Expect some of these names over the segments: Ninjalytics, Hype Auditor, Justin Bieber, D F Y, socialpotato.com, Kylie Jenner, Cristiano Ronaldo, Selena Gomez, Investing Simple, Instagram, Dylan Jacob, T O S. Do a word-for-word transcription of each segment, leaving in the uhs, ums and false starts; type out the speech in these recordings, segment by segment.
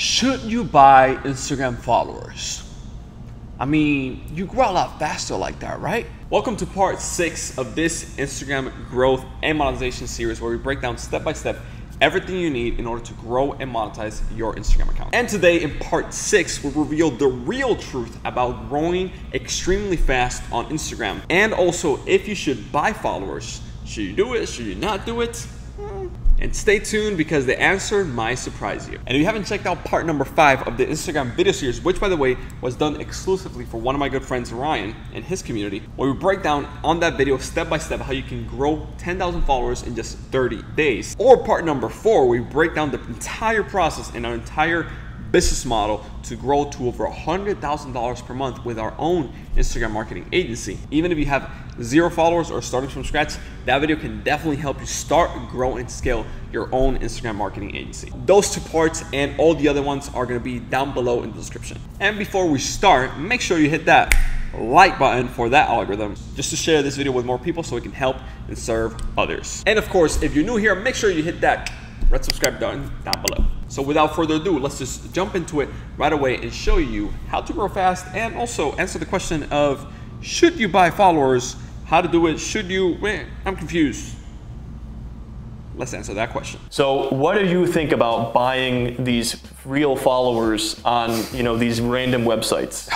Should you buy Instagram followers? I mean, you grow a lot faster like that, right? Welcome to part six of this Instagram growth and monetization series where we break down step by step everything you need in order to grow and monetize your Instagram account. And today in part six, we'll reveal the real truth about growing extremely fast on Instagram. And also if you should buy followers, should you do it? Should you not do it? And stay tuned because the answer might surprise you. And if you haven't checked out part number five of the Instagram video series, which by the way, was done exclusively for one of my good friends, Ryan, and his community, where we break down on that video step-by-step how you can grow ten thousand followers in just thirty days. Or part number four, we break down the entire process and our entire business model to grow to over one hundred thousand dollars per month with our own Instagram marketing agency. Even if you have zero followers or starting from scratch, that video can definitely help you start, grow, and scale your own Instagram marketing agency. Those two parts and all the other ones are gonna be down below in the description. And before we start, make sure you hit that like button for that algorithm just to share this video with more people so it can help and serve others. And of course, if you're new here, make sure you hit that red subscribe button down below. So without further ado, let's just jump into it right away and show you how to grow fast and also answer the question of, should you buy followers? How to do it? Should you? I'm confused. Let's answer that question. So what do you think about buying these real followers on, you know, these random websites?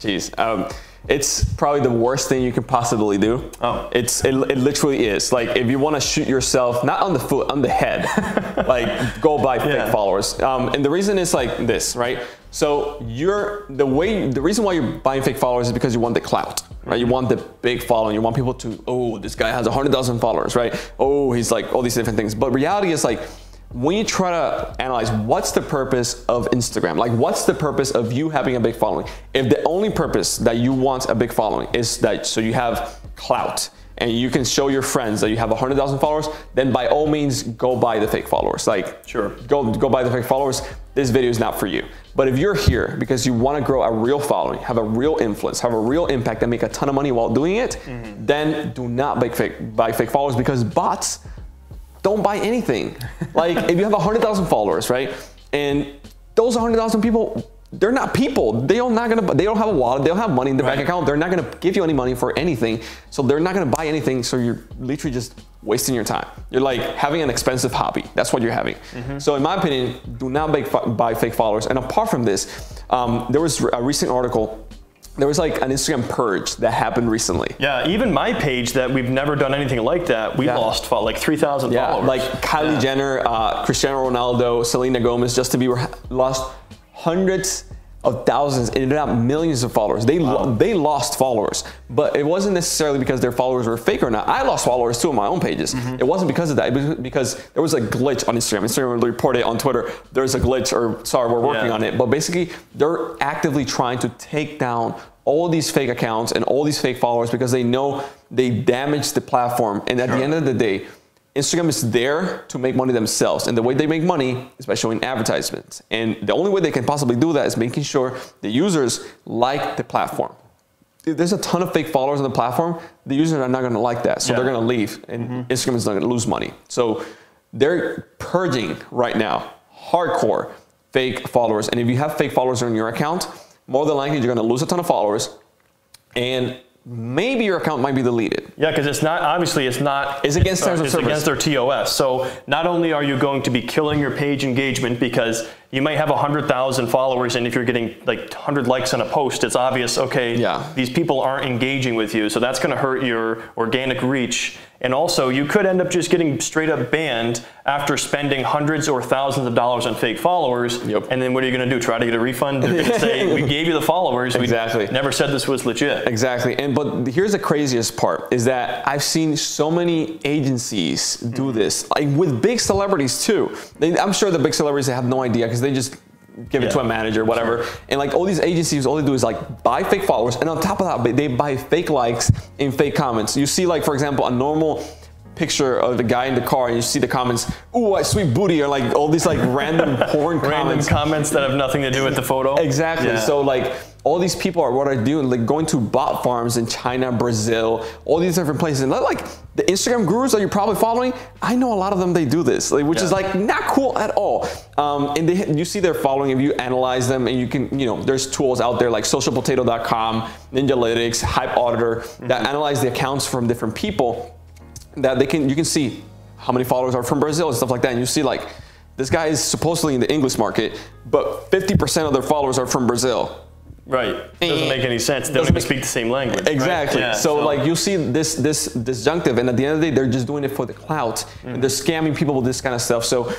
Jeez. Um, It's probably the worst thing you could possibly do. Oh. It's, it, it literally is. Like, if you want to shoot yourself, not on the foot, on the head, like, go buy fake yeah. followers. Um, and the reason is like this, right? So you're, the way, the reason why you're buying fake followers is because you want the clout, right? You want the big following. You want people to, oh, this guy has one hundred thousand followers, right? Oh, he's like, all these different things. But reality is like, when you try to analyze what's the purpose of Instagram, like what's the purpose of you having a big following? If the only purpose that you want a big following is that so you have clout and you can show your friends that you have one hundred thousand followers, then by all means, go buy the fake followers. Like, sure, go, go buy the fake followers. This video is not for you. But if you're here because you want to grow a real following, have a real influence, have a real impact and make a ton of money while doing it, mm-hmm. then do not buy fake, buy fake followers because bots don't buy anything. Like if you have one hundred thousand followers, right? And those one hundred thousand people, they're not people. They are not gonna, they don't have a wallet, they don't have money in their right. bank account. They're not gonna give you any money for anything. So they're not gonna buy anything. So you're literally just wasting your time. You're like having an expensive hobby. That's what you're having. Mm-hmm. So in my opinion, do not buy fake followers. And apart from this, um, there was a recent article. There was like an Instagram purge that happened recently. Yeah, even my page that we've never done anything like that, we yeah. lost like three thousand yeah, followers. Like Kylie yeah. Jenner, uh, Cristiano Ronaldo, Selena Gomez, Justin Bieber lost hundreds of thousands, ended up millions of followers. They, wow. lo they lost followers, but it wasn't necessarily because their followers were fake or not. I lost followers too on my own pages. Mm-hmm. It wasn't because of that, it was because there was a glitch on Instagram. Instagram reported on Twitter, there's a glitch or sorry, we're working yeah. on it. But basically they're actively trying to take down all these fake accounts and all these fake followers because they know they damage the platform. And at sure. the end of the day, Instagram is there to make money themselves. And the way they make money is by showing advertisements. And the only way they can possibly do that is making sure the users like the platform. If there's a ton of fake followers on the platform, the users are not gonna like that. So yeah. they're gonna leave and mm-hmm. Instagram is not gonna lose money. So they're purging right now, hardcore fake followers. And if you have fake followers on your account, more than likely you're gonna lose a ton of followers and maybe your account might be deleted. Yeah, because it's not, obviously it's not, it's against terms of service. It's against their T O S. So not only are you going to be killing your page engagement because you might have one hundred thousand followers and if you're getting like one hundred likes on a post, it's obvious, okay, yeah. these people aren't engaging with you. So that's gonna hurt your organic reach. And also you could end up just getting straight up banned after spending hundreds or thousands of dollars on fake followers. Yep. And then what are you gonna do? Try to get a refund? They're gonna say, we gave you the followers. Exactly. We never said this was legit. Exactly. And but here's the craziest part is that I've seen so many agencies do mm-hmm. this, like with big celebrities too. They, I'm sure the big celebrities have no idea because they just give yeah. it to a manager, whatever. Sure. And like all these agencies, all they do is like buy fake followers. And on top of that, they buy fake likes and fake comments. You see like, for example, a normal picture of the guy in the car and you see the comments, ooh, what sweet booty, or like all these like random porn random comments. Random comments that have nothing to do with the photo. Exactly. Yeah. So like all these people are what are doing, like going to bot farms in China, Brazil, all these different places. And like the Instagram gurus that you're probably following, I know a lot of them, they do this, like, which yeah. is like not cool at all. Um, and they, you see their following, if you analyze them, and you can, you know, there's tools out there like social potato dot com, Ninjalytics, Hype Auditor, mm-hmm. that analyze the accounts from different people that they can, you can see how many followers are from Brazil and stuff like that. And you see like, this guy is supposedly in the English market, but fifty percent of their followers are from Brazil. Right, doesn't make any sense. They don't even speak the same language. Exactly. Right? Yeah, so, so like you see this this disjunctive, and at the end of the day, they're just doing it for the clout. Mm. And they're scamming people with this kind of stuff. So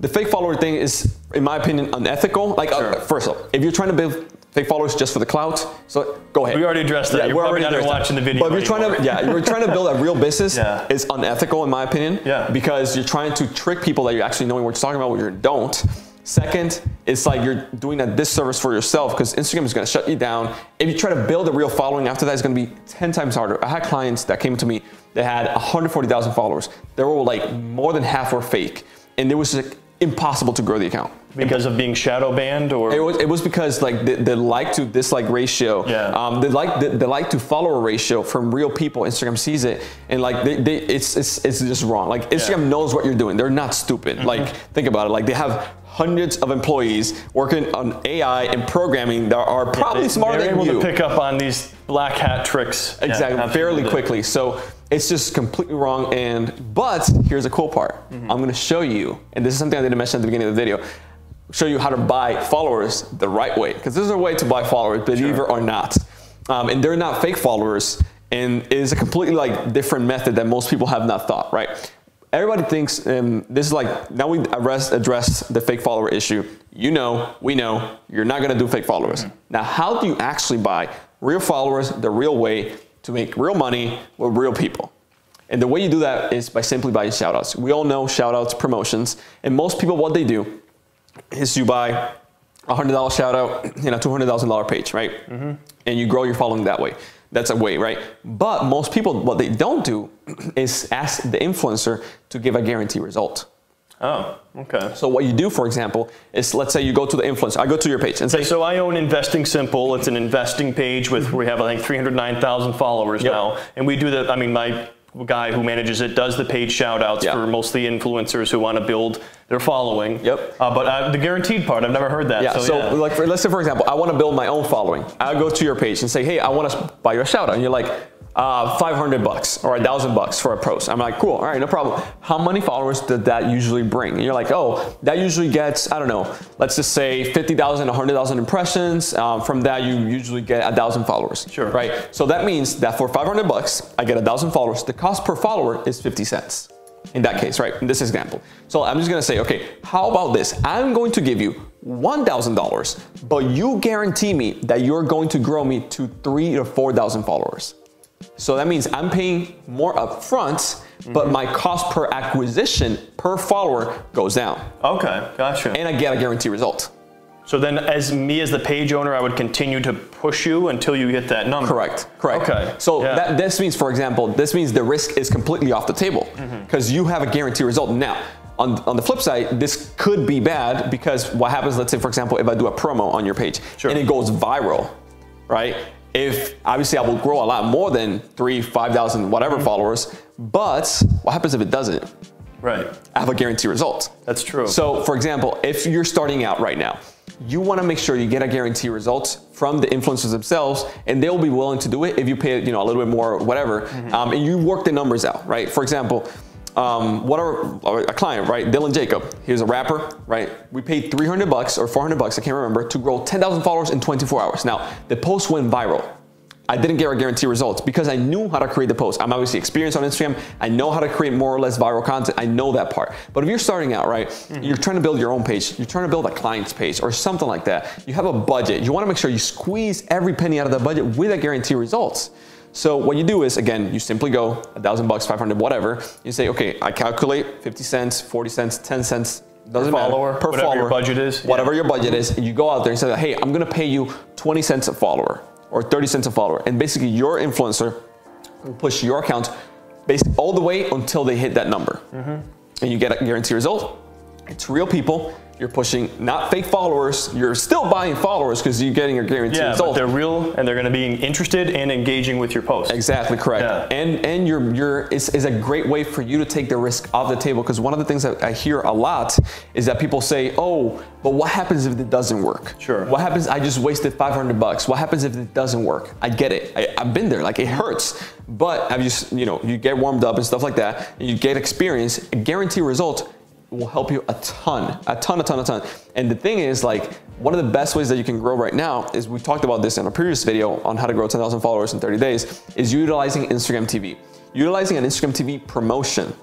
the fake follower thing is, in my opinion, unethical. Like sure. uh, first of all, if you're trying to build fake followers just for the clout, so go ahead. We already addressed that. Yeah, you're we're probably already not watching the video. But if you're anymore. trying to, yeah, you're trying to build a real business. Yeah. It's unethical, in my opinion. Yeah. Because you're trying to trick people that you're actually knowing what you're talking about, what you don't. Second, it's like you're doing a disservice for yourself because Instagram is going to shut you down. If you try to build a real following after that, it's going to be ten times harder. I had clients that came to me that had one hundred forty thousand followers. They were like more than half were fake, and it was like impossible to grow the account. Because of being shadow banned, or it was, it was because like the, the like to dislike ratio, yeah. um, the like the, the like to follower ratio from real people, Instagram sees it, and like they, they it's, it's it's just wrong. Like Instagram yeah. knows what you're doing. They're not stupid. Mm-hmm. Like think about it. Like they have hundreds of employees working on A I and programming that are probably yeah, they, smarter than you. They're able to pick up on these black hat tricks exactly yeah, fairly quickly. So it's just completely wrong. And but here's a cool part. Mm-hmm. I'm going to show you, and this is something I didn't mention at the beginning of the video. Show you how to buy followers the right way, because there's a way to buy followers, believer sure. or not, um, and they're not fake followers, and it is a completely like different method that most people have not thought. Right? Everybody thinks um, this is like now we address address the fake follower issue. You know, we know you're not gonna do fake followers. Mm-hmm. Now, how do you actually buy real followers the real way to make real money with real people? And the way you do that is by simply buying shout outs. We all know shout outs, promotions, and most people what they do is you buy a one hundred dollar shout out and a two hundred thousand dollar page, right? Mm-hmm. And you grow your following that way. That's a way, right? But most people, what they don't do is ask the influencer to give a guarantee result. Oh, okay. So what you do, for example, is let's say you go to the influencer. I go to your page and say, so I own Investing Simple. It's an investing page with, we have I think three hundred nine thousand followers yep. now. And we do that, I mean, my guy who manages it does the paid shout outs yeah. for mostly influencers who want to build their following. Yep. Uh, but uh, the guaranteed part, I've never heard that. Yeah. So, so yeah. like, for, let's say for example, I want to build my own following. I go to your page and say, hey, I want to buy your shout out. And you're like, uh, five hundred bucks or a thousand bucks for a post. I'm like, cool. All right, no problem. How many followers did that usually bring? And you're like, oh, that usually gets, I don't know, let's just say fifty thousand, one hundred thousand impressions. Um, from that, you usually get a thousand followers. Sure. Right. So that means that for five hundred bucks, I get a thousand followers. The cost per follower is fifty cents. In that case, right, in this example. So I'm just gonna say, okay, how about this? I'm going to give you one thousand dollars, but you guarantee me that you're going to grow me to three or four thousand followers. So that means I'm paying more upfront, but mm-hmm. my cost per acquisition per follower goes down. Okay, gotcha. And I get a guarantee result. So then as me as the page owner, I would continue to push you until you hit that number. Correct, correct. Okay. So yeah. that, this means, for example, this means the risk is completely off the table because mm-hmm. you have a guaranteed result. Now, on, on the flip side, this could be bad because what happens, let's say, for example, if I do a promo on your page sure. and it goes viral, right? If obviously I will grow a lot more than three, five thousand, whatever mm-hmm. followers, but what happens if it doesn't? Right. I have a guaranteed result. That's true. So for example, if you're starting out right now, you want to make sure you get a guarantee result from the influencers themselves, and they'll be willing to do it if you pay, you know, a little bit more or whatever, mm-hmm. um, and you work the numbers out, right? For example, um, what are a client, right? Dylan Jacob, he's a rapper, right? We paid three hundred bucks or four hundred bucks, I can't remember, to grow ten thousand followers in twenty-four hours. Now, the post went viral. I didn't get a guarantee results because I knew how to create the post. I'm obviously experienced on Instagram. I know how to create more or less viral content. I know that part. But if you're starting out, right, mm-hmm. you're trying to build your own page. You're trying to build a client's page or something like that. You have a budget. You want to make sure you squeeze every penny out of the budget with a guarantee results. So what you do is, again, you simply go a thousand bucks, five hundred, whatever. You say, okay, I calculate fifty cents, forty cents, ten cents. Doesn't matter. Per follower. Whatever your budget is. Whatever your budget is. And you go out there and say, hey, I'm going to pay you twenty cents a follower. Or thirty cents a follower, and basically your influencer will push your account basically all the way until they hit that number. Mm-hmm. And you get a guaranteed result. It's real people. You're pushing, not fake followers. You're still buying followers because you're getting a guaranteed yeah, result. But they're real and they're going to be interested and engaging with your post. Exactly correct. Yeah. And and you're you're it's, it's a great way for you to take the risk off the table, because one of the things that I hear a lot is that people say, "Oh, but what happens if it doesn't work? Sure. What happens? I just wasted five hundred bucks. What happens if it doesn't work?" I get it. I, I've been there. Like, it hurts. But I've just you know you get warmed up and stuff like that, and you get experience. A guaranteed result will help you a ton, a ton, a ton, a ton. And the thing is, like, one of the best ways that you can grow right now is, we've talked about this in a previous video on how to grow ten thousand followers in thirty days, is utilizing Instagram T V. Utilizing an Instagram T V promotion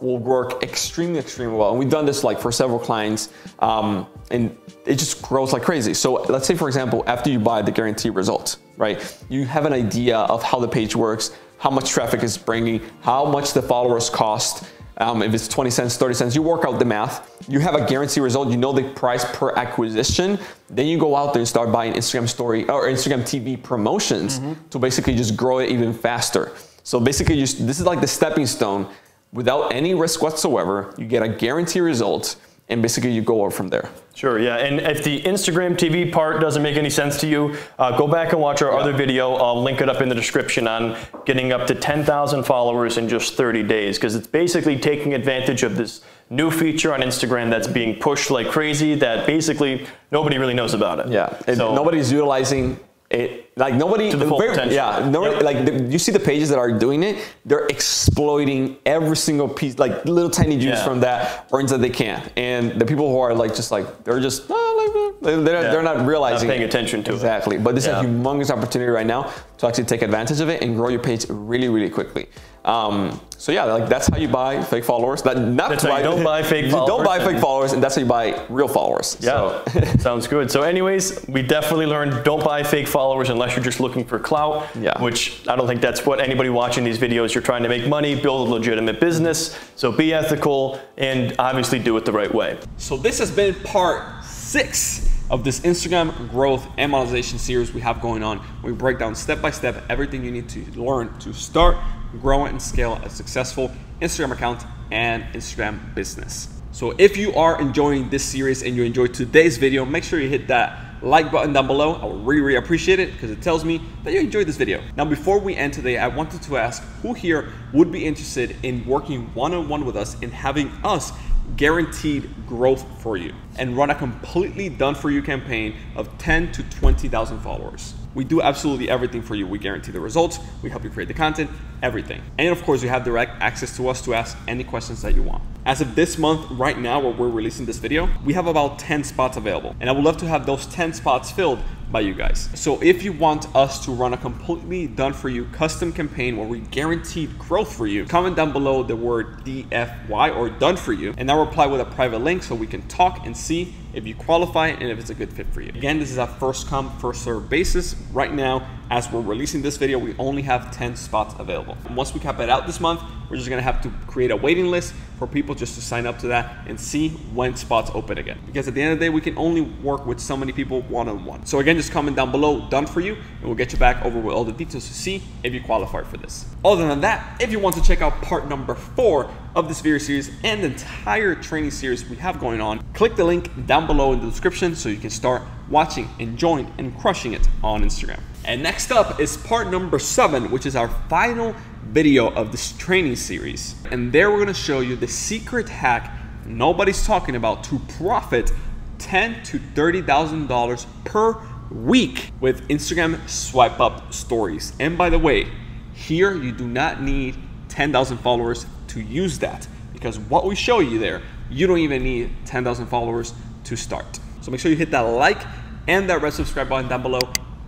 will work extremely, extremely well. And we've done this like for several clients, um, and it just grows like crazy. So let's say, for example, after you buy the guaranteed result, right? You have an idea of how the page works, how much traffic it's bringing, how much the followers cost. Um, if it's twenty cents, thirty cents, you work out the math. You have a guaranteed result. You know the price per acquisition. Then you go out there and start buying Instagram story or Instagram T V promotions mm-hmm. to basically just grow it even faster. So basically, you, this is like the stepping stone. Without any risk whatsoever, you get a guaranteed result, and basically you go over from there. Sure, yeah, and if the Instagram T V part doesn't make any sense to you, uh, go back and watch our yeah. other video. I'll link it up in the description on getting up to ten thousand followers in just thirty days, because it's basically taking advantage of this new feature on Instagram that's being pushed like crazy that basically nobody really knows about it. Yeah, so, nobody's utilizing it, like nobody, to the full very, potential. Yeah, nobody, yep. like the, you see the pages that are doing it, they're exploiting every single piece, like little tiny juice yeah. from that, or that they can. And the people who are like, just like, they're just, oh, like, they're, yeah. they're not realizing. Not paying attention to exactly. it. Exactly, but this yeah. is a humongous opportunity right now to actually take advantage of it and grow your page really, really quickly. Um, so yeah, like that's how you buy fake followers. That not that's why you don't buy fake followers. You don't buy fake followers, and that's how you buy real followers. Yeah, so. Sounds good. So anyways, we definitely learned don't buy fake followers unless you're just looking for clout, yeah. which I don't think that's what anybody watching these videos, you're trying to make money, build a legitimate business. So be ethical and obviously do it the right way. So this has been part six of this Instagram growth and monetization series we have going on. We break down step-by-step everything you need to learn to start, grow, and scale a successful Instagram account and Instagram business. So if you are enjoying this series and you enjoyed today's video, make sure you hit that like button down below. I would really, really appreciate it, because it tells me that you enjoyed this video. Now, before we end today, I wanted to ask who here would be interested in working one-on-one with us and having us guaranteed growth for you and run a completely done for you campaign of ten to twenty thousand followers. We do absolutely everything for you. We guarantee the results, we help you create the content, everything. And of course, you have direct access to us to ask any questions that you want. As of this month, right now, where we're releasing this video, we have about ten spots available, and I would love to have those ten spots filled by you guys. So if you want us to run a completely done for you custom campaign where we guaranteed growth for you, comment down below the word D F Y or done for you, and I'll reply with a private link so we can talk and see if you qualify and if it's a good fit for you. Again, this is a first come, first serve basis. Right now, as we're releasing this video, we only have ten spots available. And once we cap it out this month, we're just gonna have to create a waiting list for people just to sign up to that and see when spots open again. Because at the end of the day, we can only work with so many people one-on-one. So again, just comment down below, done for you, and we'll get you back over with all the details to see if you qualify for this. Other than that, if you want to check out part number four of this video series and the entire training series we have going on, click the link down below in the description so you can start watching, enjoying, and crushing it on Instagram. And next up is part number seven, which is our final video of this training series. And there we're gonna show you the secret hack nobody's talking about to profit ten to thirty thousand dollars per week with Instagram swipe up stories. And by the way, here you do not need ten thousand followers to use that, because what we show you there, you don't even need ten thousand followers to start. So make sure you hit that like and that red subscribe button down below,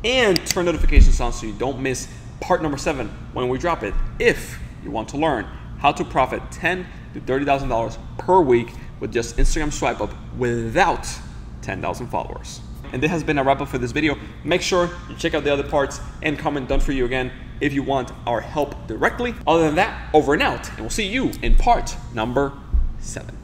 and turn notifications on so you don't miss part number seven when we drop it, if you want to learn how to profit ten to thirty thousand dollars per week with just Instagram swipe up without ten thousand followers. And this has been a wrap up for this video. Make sure you check out the other parts and comment done for you again if you want our help directly. Other than that, over and out, and we'll see you in part number seven.